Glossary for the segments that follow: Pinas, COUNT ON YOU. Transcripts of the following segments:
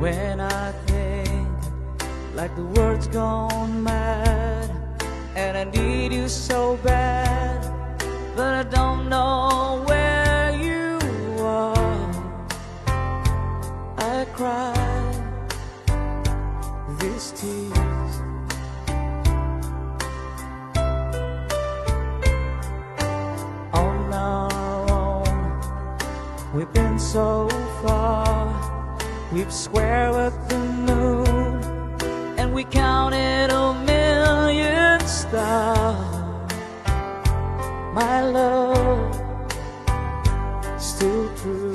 When I think like the world's gone mad, and I need you so bad, but I don't know where you are. I cry these tears. On our own, we've been so far. We've squared with the moon, and we counted a million stars. My love, still true.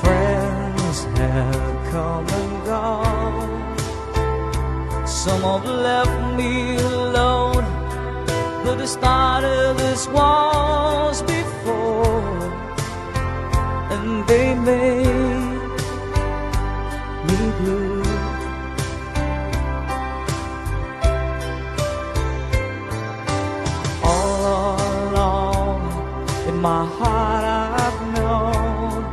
Friends have come and gone. Some have left me alone, but the start of this was before, and they made me blue. My heart, I've known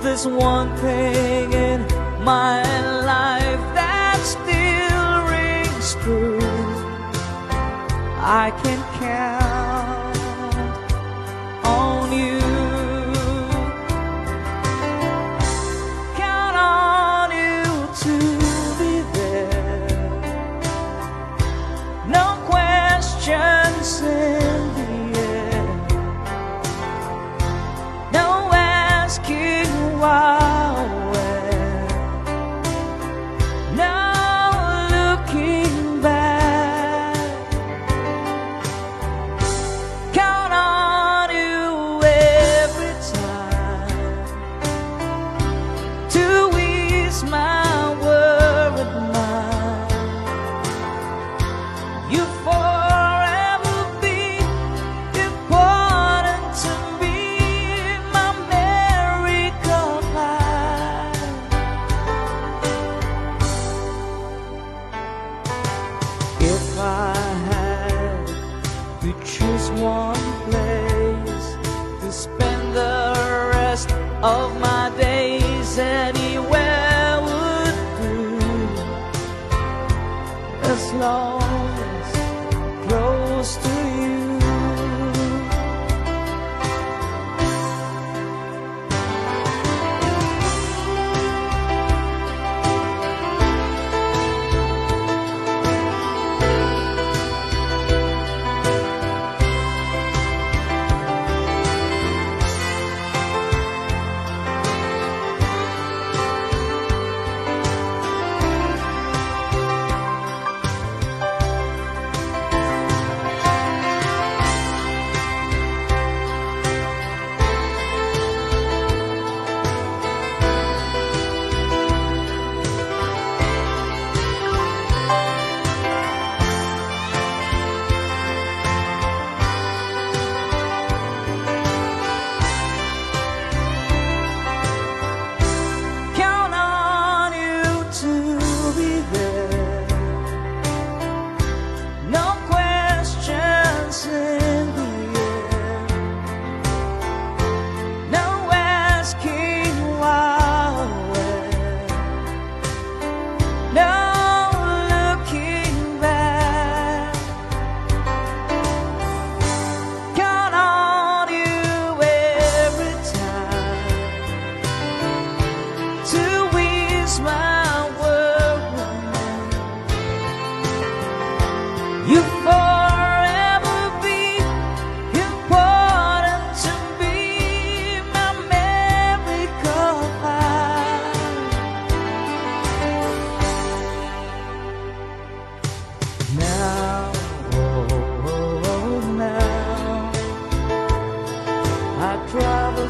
this one thing in my life that still rings true. I can count on you. Count on you to be there. No questions in the of my days anywhere would do, as long as I'm close to you.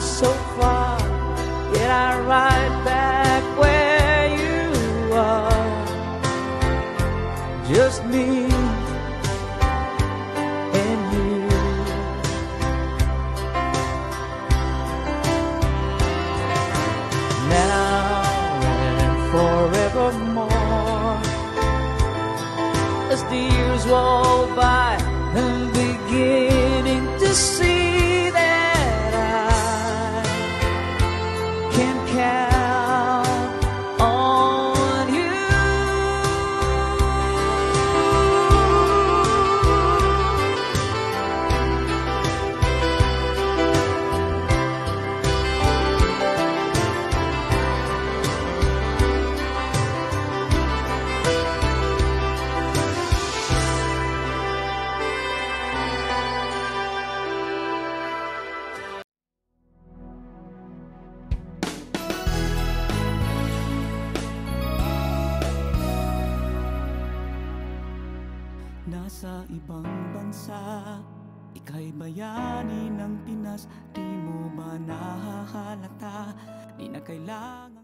So far, yet I ride back where you are. Just me and you. Now and forevermore, as the years roll by, I'm beginning to see that I nasa ibang bansa. Ika'y bayani ng Pinas, di mo ba nahahalata? Di na kailangan